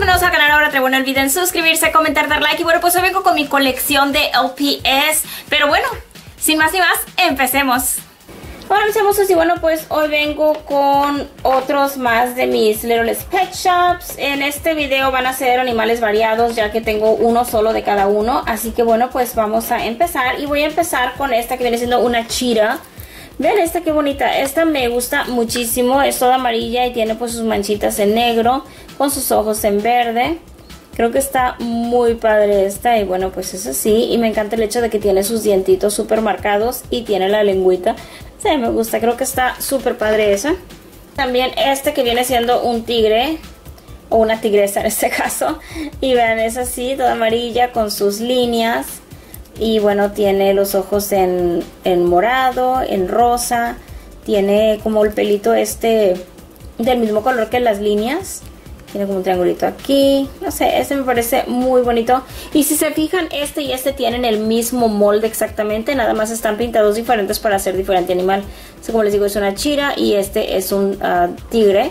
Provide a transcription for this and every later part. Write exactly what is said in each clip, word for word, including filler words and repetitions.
bienvenidos al canal. Ahora traigo, no olviden suscribirse, comentar, dar like. Y bueno, pues hoy vengo con mi colección de L P S. Pero bueno, sin más ni más, empecemos. Hola mis hermosos, y bueno, pues hoy vengo con otros más de mis Littlest Pet Shops. En este video van a ser animales variados, ya que tengo uno solo de cada uno. Así que bueno, pues vamos a empezar. Y voy a empezar con esta que viene siendo una cheetah. Vean esta qué bonita, esta me gusta muchísimo, es toda amarilla y tiene pues sus manchitas en negro, con sus ojos en verde. Creo que está muy padre esta, y bueno, pues es así, y me encanta el hecho de que tiene sus dientitos súper marcados y tiene la lengüita. Sí, me gusta, creo que está súper padre esa. También este que viene siendo un tigre, o una tigresa en este caso, y vean, es así, toda amarilla, con sus líneas. Y bueno, tiene los ojos en, en morado, en rosa. Tiene como el pelito este del mismo color que las líneas. Tiene como un triangulito aquí. No sé, este me parece muy bonito. Y si se fijan, este y este tienen el mismo molde exactamente. Nada más están pintados diferentes para hacer diferente animal. Entonces, como les digo, es una cheetah y este es un uh, tigre.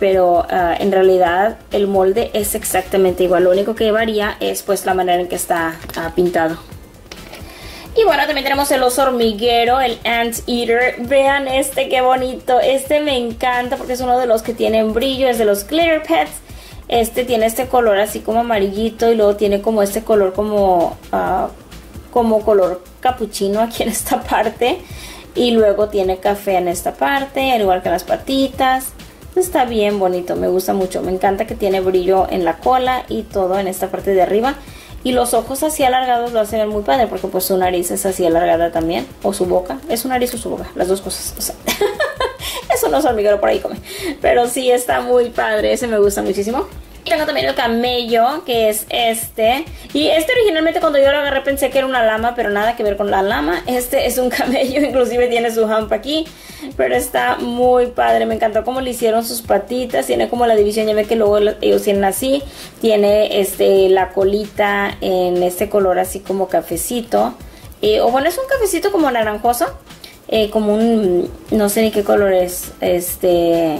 Pero uh, en realidad el molde es exactamente igual. Lo único que varía es pues la manera en que está uh, pintado. Y bueno, también tenemos el oso hormiguero, el anteater. Vean este, qué bonito. Este me encanta porque es uno de los que tienen brillo, es de los glitter pets. Este tiene este color así como amarillito y luego tiene como este color como, uh, como color capuchino aquí en esta parte. Y luego tiene café en esta parte, al igual que las patitas. Está bien bonito, me gusta mucho. Me encanta que tiene brillo en la cola y todo en esta parte de arriba. Y los ojos así alargados lo hacen ver muy padre, porque pues su nariz es así alargada también. O su boca, es su nariz o su boca, las dos cosas, o sea, eso no es hormiguero, por ahí come. Pero sí está muy padre, ese me gusta muchísimo. Tengo también el camello, que es este. Y este originalmente cuando yo lo agarré pensé que era una lama, pero nada que ver con la lama. Este es un camello, inclusive tiene su hampa aquí. Pero está muy padre, me encantó cómo le hicieron sus patitas. Tiene como la división, ya ve que luego ellos tienen así. Tiene este la colita en este color así como cafecito. Eh, o bueno, es un cafecito como naranjoso. Eh, como un, no sé ni qué color es, este...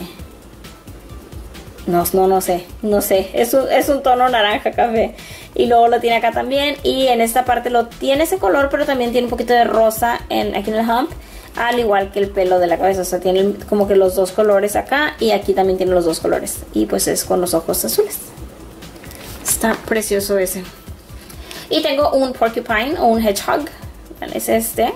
No, no, no sé, no sé, es un, es un tono naranja café. Y luego lo tiene acá también, y en esta parte lo tiene ese color, pero también tiene un poquito de rosa en, aquí en el hump, al igual que el pelo de la cabeza. O sea, tiene como que los dos colores acá, y aquí también tiene los dos colores, y pues es con los ojos azules. Está precioso ese. Y tengo un porcupine o un hedgehog, es este,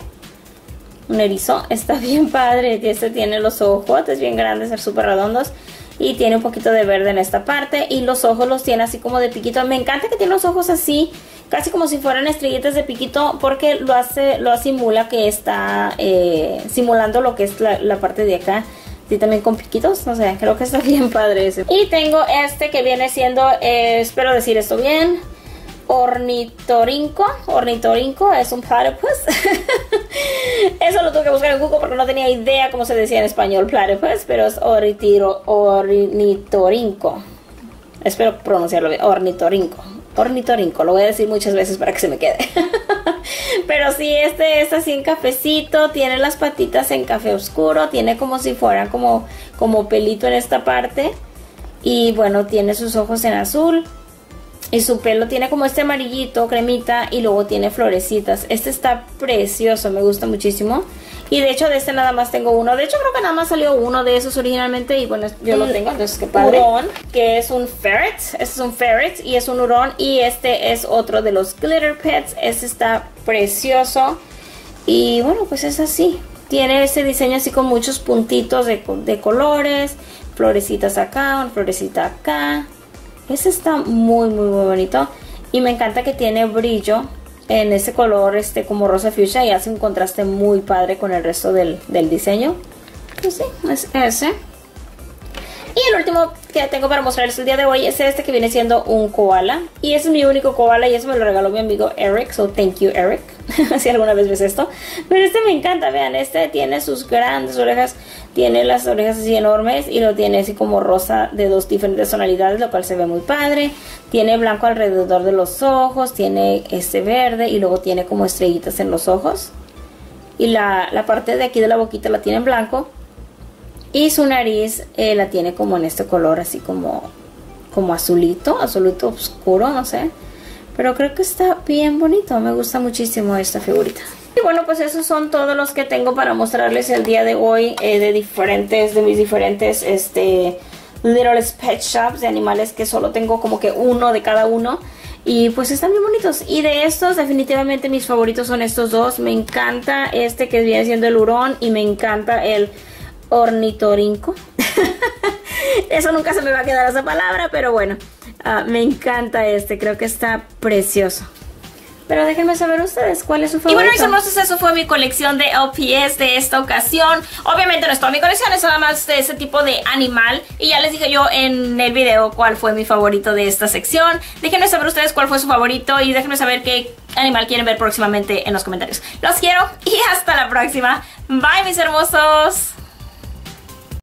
un erizo, está bien padre. Este tiene los ojos, es bien grandes, súper redondos. Y tiene un poquito de verde en esta parte. Y los ojos los tiene así como de piquito. Me encanta que tiene los ojos así, casi como si fueran estrellitas de piquito, porque lo hace, lo simula que está eh, simulando lo que es la, la parte de acá. Y también con piquitos, no sé, creo que está bien padre ese. Y tengo este que viene siendo, eh, espero decir esto bien, Ornitorinco. Ornitorinco es un platypus. Eso lo tuve que buscar en Google porque no tenía idea cómo se decía en español platypus, pero es ornitiro, ornitorinco. Espero pronunciarlo bien, ornitorinco. Ornitorinco, lo voy a decir muchas veces para que se me quede. Pero sí, este es así en cafecito, tiene las patitas en café oscuro, tiene como si fuera como, como pelito en esta parte. Y bueno, tiene sus ojos en azul. Y su pelo tiene como este amarillito, cremita, y luego tiene florecitas. Este está precioso, me gusta muchísimo. Y de hecho de este nada más tengo uno. De hecho creo que nada más salió uno de esos originalmente, y bueno, yo lo tengo, entonces qué padre. Hurón, que es un ferret. Este es un ferret y es un hurón. Y este es otro de los glitter pets. Este está precioso. Y bueno, pues es así. Tiene ese diseño así con muchos puntitos de, de colores. Florecitas acá, una florecita acá. Ese está muy muy muy bonito. Y me encanta que tiene brillo en ese color este como rosa fuchsia, y hace un contraste muy padre con el resto del, del diseño. Pues sí, es ese. Y el último que tengo para mostrarles el día de hoy es este que viene siendo un koala. Y ese es mi único koala, y eso me lo regaló mi amigo Eric. So thank you, Eric, si alguna vez ves esto. Pero este me encanta, vean, este tiene sus grandes orejas. Tiene las orejas así enormes y lo tiene así como rosa de dos diferentes tonalidades, lo cual se ve muy padre. Tiene blanco alrededor de los ojos, tiene este verde y luego tiene como estrellitas en los ojos. Y la, la parte de aquí de la boquita la tiene en blanco. Y su nariz eh, la tiene como en este color así como como azulito, azulito oscuro, no sé. Pero creo que está bien bonito, me gusta muchísimo esta figurita. Y bueno, pues esos son todos los que tengo para mostrarles el día de hoy, eh, de diferentes, de mis diferentes este, Littlest Pet Shops, de animales que solo tengo como que uno de cada uno. Y pues están bien bonitos. Y de estos, definitivamente mis favoritos son estos dos. Me encanta este que viene siendo el hurón y me encanta el ornitorinco. Eso nunca se me va a quedar esa palabra, pero bueno. Uh, me encanta este, creo que está precioso. Pero déjenme saber ustedes cuál es su favorito. Y bueno, mis hermosos, eso fue mi colección de L P S de esta ocasión. Obviamente no es toda mi colección, es nada más de ese tipo de animal. Y ya les dije yo en el video cuál fue mi favorito de esta sección. Déjenme saber ustedes cuál fue su favorito y déjenme saber qué animal quieren ver próximamente en los comentarios. Los quiero y hasta la próxima. Bye, mis hermosos.